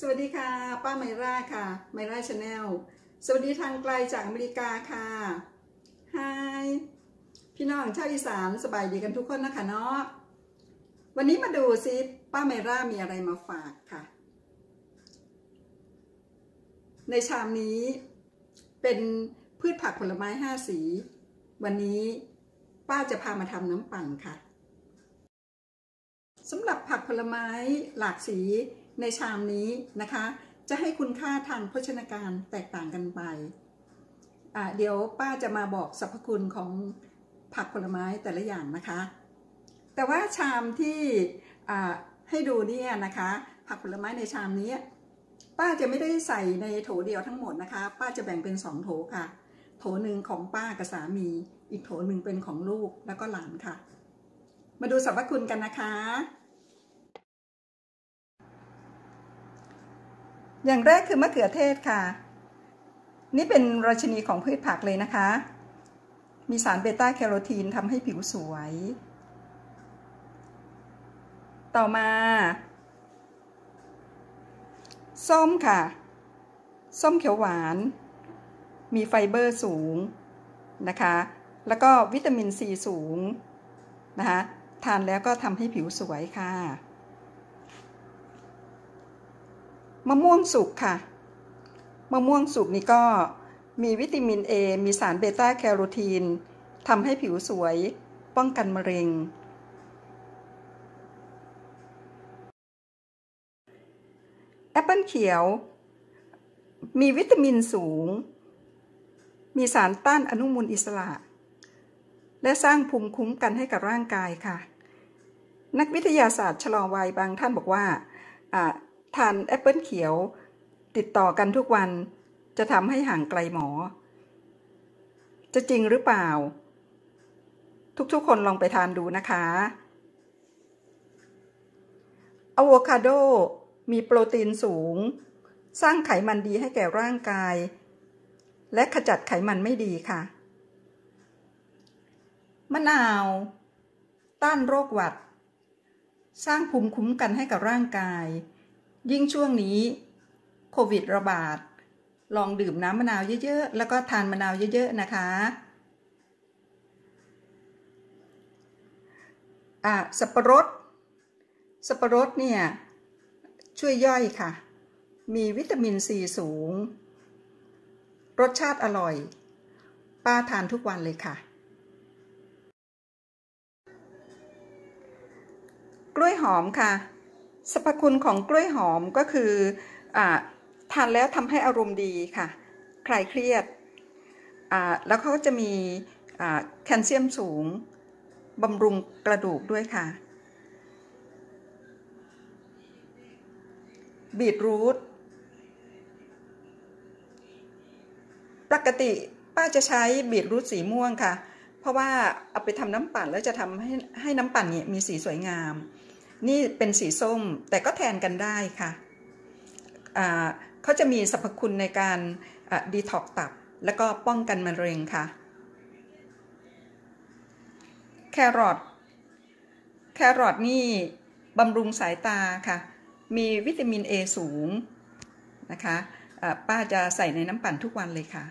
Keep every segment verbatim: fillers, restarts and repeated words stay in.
สวัสดีค่ะป้าไมร่าค่ะไมร่าชาแนลสวัสดีทางไกลจากอเมริกาค่ะไฮพี่น้องชาวอีสานสบายดีกันทุกคนนะคะเนาะวันนี้มาดูซิป้าไมร่ามีอะไรมาฝากค่ะในชามนี้เป็นพืชผักผลไม้ห้าสีวันนี้ป้าจะพามาทำน้ำปั่นค่ะสำหรับผักผลไม้หลากสีในชามนี้นะคะจะให้คุณค่าทางโภชนาการแตกต่างกันไปอ่ะเดี๋ยวป้าจะมาบอกสรรพคุณของผักผลไม้แต่ละอย่างนะคะแต่ว่าชามที่อ่ะให้ดูเนี่ยนะคะผักผลไม้ในชามนี้ป้าจะไม่ได้ใส่ในโถเดียวทั้งหมดนะคะป้าจะแบ่งเป็นสองโถค่ะโถหนึ่งของป้ากับสามีอีกโถหนึ่งเป็นของลูกแล้วก็หลานค่ะมาดูสรรพคุณกันนะคะอย่างแรกคือมะเขือเทศค่ะนี่เป็นราชินีของพืชผักเลยนะคะมีสารเบต้าแคโรทีนทำให้ผิวสวยต่อมาส้มค่ะส้มเขียวหวานมีไฟเบอร์สูงนะคะแล้วก็วิตามินซีสูงนะคะทานแล้วก็ทำให้ผิวสวยค่ะมะม่วงสุกค่ะมะม่วงสุกนี่ก็มีวิตามินเอมีสารเบต้าแคโรทีนทำให้ผิวสวยป้องกันมะเร็งแอปเปิลเขียวมีวิตามินสูงมีสารต้านอนุมูลอิสระและสร้างภูมิคุ้มกันให้กับร่างกายค่ะนักวิทยาศาสตร์ชะลอวัยบางท่านบอกว่าทานแอปเปิลเขียวติดต่อกันทุกวันจะทำให้ห่างไกลหมอจะจริงหรือเปล่าทุกๆคนลองไปทานดูนะคะอะโวคาโดมีโปรตีนสูงสร้างไขมันดีให้แก่ร่างกายและขจัดไขมันไม่ดีค่ะมะนาวต้านโรคหวัดสร้างภูมิคุ้มกันให้กับร่างกายยิ่งช่วงนี้โควิดระบาดลองดื่มน้ำมะนาวเยอะๆแล้วก็ทานมะนาวเยอะๆนะคะอ่ะสับปะรดสับปะรดเนี่ยช่วยย่อยค่ะมีวิตามินซีสูงรสชาติอร่อยป้าทานทุกวันเลยค่ะกล้วยหอมค่ะสรรพคุณของกล้วยหอมก็คืออ่าทานแล้วทำให้อารมณ์ดีค่ะคลายเครียดอ่าแล้วเขาจะมีอ่าแคลเซียมสูงบำรุงกระดูกด้วยค่ะบีทรูทปกติป้าจะใช้บีทรูทสีม่วงค่ะเพราะว่าเอาไปทำน้ำปั่นแล้วจะทำให้ให้น้ำปั่นเนี่ยมีสีสวยงามนี่เป็นสีส้มแต่ก็แทนกันได้ค่ะเขาจะมีสรรพคุณในการดีท็อกตับแล้วก็ป้องกันมะเร็งค่ะแครอทแครอทนี่บำรุงสายตาค่ะมีวิตามินเอสูงนะคะป้าจะใส่ในน้ำปั่นทุกวันเลยค่ะ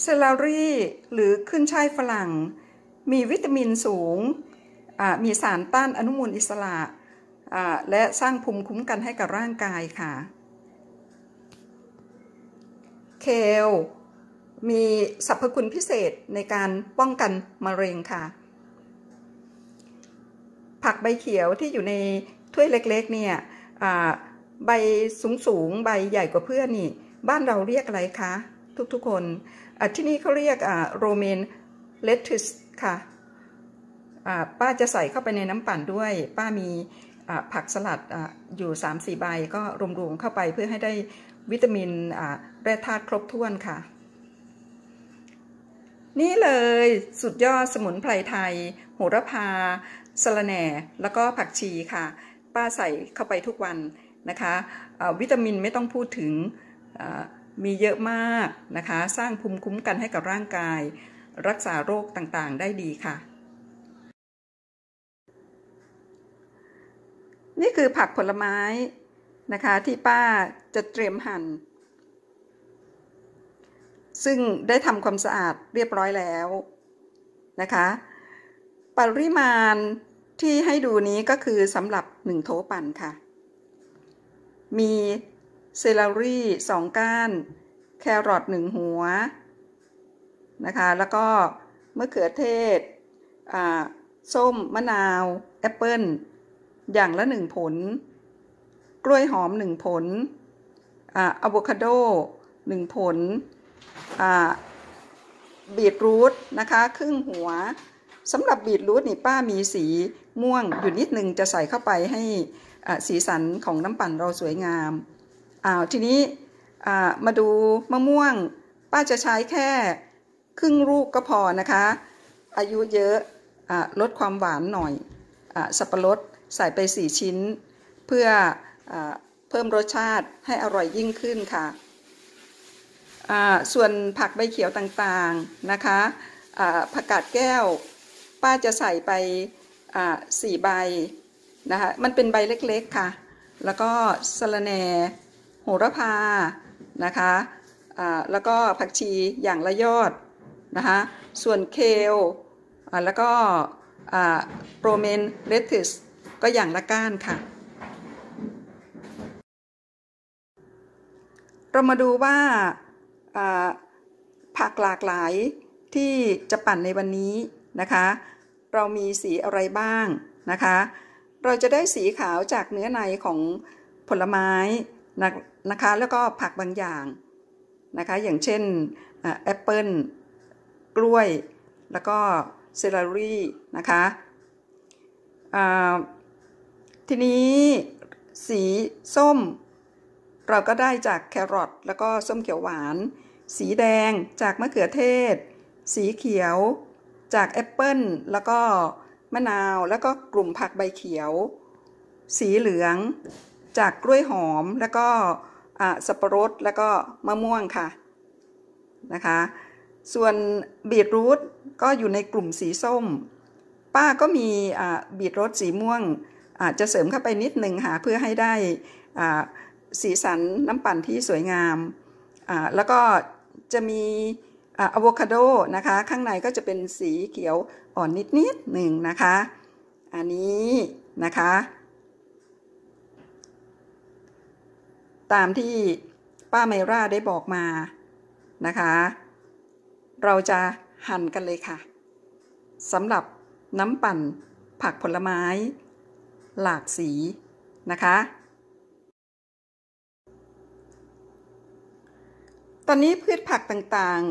เซลารี่หรือขึ้นช่ายฝรั่งมีวิตามินสูงมีสารต้านอนุมูลอิสระและสร้างภูมิคุ้มกันให้กับร่างกายค่ะเคลมีสรรพคุณพิเศษในการป้องกันมะเร็งค่ะผักใบเขียวที่อยู่ในถ้วยเล็กๆเนี่ยใบสูงๆใบใหญ่กว่าเพื่อนนี่บ้านเราเรียกอะไรคะทุกๆคนที่นี่เขาเรียกโรเมนเลทิสค่ะป้าจะใส่เข้าไปในน้ำปั่นด้วยป้ามีผักสลัด อ, อยู่ สามถึงสี่ ใบก็รวมๆเข้าไปเพื่อให้ได้วิตามินแร่ธาตุครบถ้วนค่ะนี่เลยสุดยอดสมุนไพรไทยโหระพาสะระแหน่แล้วก็ผักชีค่ะป้าใส่เข้าไปทุกวันนะคะวิตามินไม่ต้องพูดถึงมีเยอะมากนะคะสร้างภูมิคุ้มกันให้กับร่างกายรักษาโรคต่างๆได้ดีค่ะ นี่คือผักผลไม้นะคะที่ป้าจะเตรียมหั่นซึ่งได้ทำความสะอาดเรียบร้อยแล้วนะคะปริมาณที่ให้ดูนี้ก็คือสำหรับหนึ่งโถปั่นค่ะมีเซลลี่สองก้านแครอทหนึ่งหัวนะคะแล้วก็มะเขือเทศส้มมะนาวแอปเปิ้ลอย่างละหนึ่งผลกล้วยหอมหนึ่งผลอะโวคาโดหนึ่งผลบีทรูทนะคะครึ่งหัวสำหรับบีทรูทนี่ป้ามีสีม่วงอยู่นิดนึงจะใส่เข้าไปให้สีสันของน้ำปั่นเราสวยงามอ้าวทีนี้มาดูมะม่วงป้าจะใช้แค่ครึ่งลูกก็พอนะคะอายุเยอะลดความหวานหน่อยสับปะรดใส่ไปสี่ชิ้นเพื่อเพิ่มรสชาติให้อร่อยยิ่งขึ้นค่ะส่วนผักใบเขียวต่างๆนะคะผักกาดแก้วป้าจะใส่ไปสี่ใบนะคะมันเป็นใบเล็กๆค่ะแล้วก็สะระแหน่โหระพานะคะแล้วก็ผักชีอย่างละยอดนะคะส่วนเคลแล้วก็โรเมนเลทิสก็อย่างละก้านค่ะเรามาดูว่าผักหลากหลายที่จะปั่นในวันนี้นะคะเรามีสีอะไรบ้างนะคะเราจะได้สีขาวจากเนื้อในของผลไม้นะคะแล้วก็ผักบางอย่างนะคะอย่างเช่นแอปเปิ้ลกล้วยแล้วก็เซลลี่นะคะทีนี้สีส้มเราก็ได้จากแครอทแล้วก็ส้มเขียวหวานสีแดงจากมะเขือเทศสีเขียวจากแอปเปิ้ลแล้วก็มะนาวแล้วก็กลุ่มผักใบเขียวสีเหลืองจากกล้วยหอมแล้วก็สับปะรดแล้วก็มะม่วงค่ะนะคะส่วนบีทรูทก็อยู่ในกลุ่มสีส้มป้าก็มีบีทรูทสีม่วงจะเสริมเข้าไปนิดหนึ่งค่ะเพื่อให้ได้สีสันน้ำปั่นที่สวยงามแล้วก็จะมีอะโวคาโดนะคะข้างในก็จะเป็นสีเขียวอ่อนนิดนิดหนึ่งนะคะอันนี้นะคะตามที่ป้าไมร่าได้บอกมานะคะเราจะหั่นกันเลยค่ะสำหรับน้ำปั่นผักผลไม้หลากสีนะคะตอนนี้พืชผักต่าง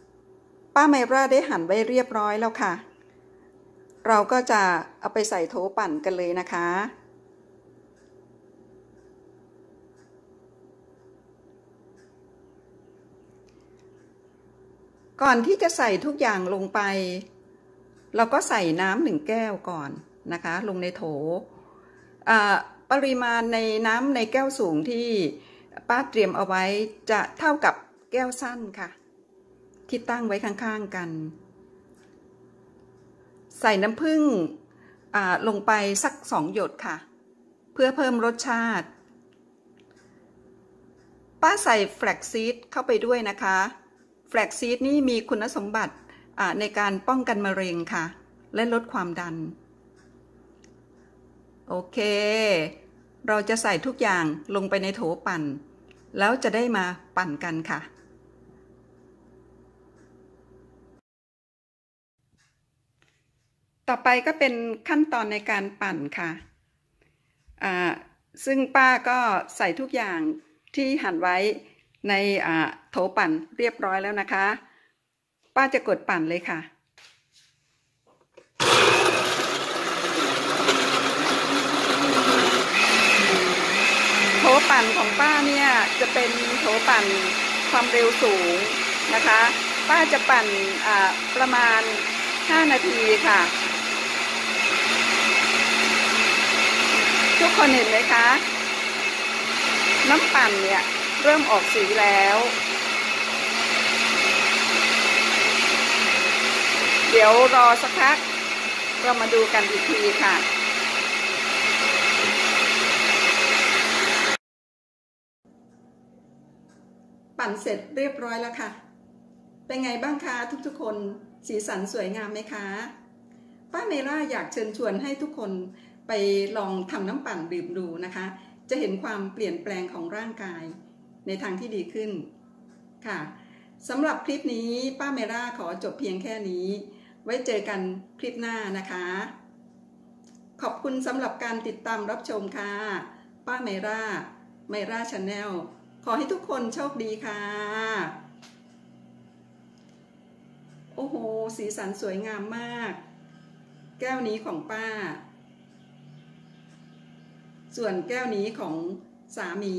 ๆป้าไมร่าได้หั่นไว้เรียบร้อยแล้วค่ะเราก็จะเอาไปใส่โถปั่นกันเลยนะคะก่อนที่จะใส่ทุกอย่างลงไปเราก็ใส่น้ำหนึ่งแก้วก่อนนะคะลงในโถปริมาณในน้ำในแก้วสูงที่ป้าเตรียมเอาไว้จะเท่ากับแก้วสั้นค่ะที่ตั้งไว้ข้างๆกันใส่น้ำผึ้งลงไปสักสองหยดค่ะเพื่อเพิ่มรสชาติป้าใส่แฟลกซีดเข้าไปด้วยนะคะแฟลกซีดนี่มีคุณสมบัติในการป้องกันมะเร็งค่ะและลดความดันโอเคเราจะใส่ทุกอย่างลงไปในโถปั่นแล้วจะได้มาปั่นกันค่ะต่อไปก็เป็นขั้นตอนในการปั่นค่ะซึ่งป้าก็ใส่ทุกอย่างที่หั่นไว้ในโถปั่นเรียบร้อยแล้วนะคะป้าจะกดปั่นเลยค่ะโถปั่นของป้าเนี่ยจะเป็นโถปั่นความเร็วสูงนะคะป้าจะปั่นประมาณห้านาทีค่ะทุกคนเห็นไหมคะน้ำปั่นเนี่ยเริ่มออกสีแล้วเดี๋ยวรอสักพักเรามาดูกันอีกทีค่ะ นเสร็จเรียบร้อยแล้วค่ะเป็นไงบ้างคะทุกๆคนสีสันสวยงามไหมคะป้าเมล่าอยากเชิญชวนให้ทุกคนไปลองทำน้ำปั่นดื่มดูนะคะจะเห็นความเปลี่ยนแปลงของร่างกายในทางที่ดีขึ้นค่ะสำหรับคลิปนี้ป้าเมล่าขอจบเพียงแค่นี้ไว้เจอกันคลิปหน้านะคะขอบคุณสำหรับการติดตามรับชมค่ะป้าเมล่าเมล่าชาแนลขอให้ทุกคนโชคดีค่ะโอ้โหสีสันสวยงามมากแก้วนี้ของป้าส่วนแก้วนี้ของสามี